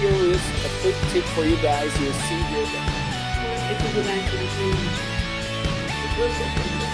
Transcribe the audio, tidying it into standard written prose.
video is a quick tip for you guys. You'll see here. It will be nice to see you.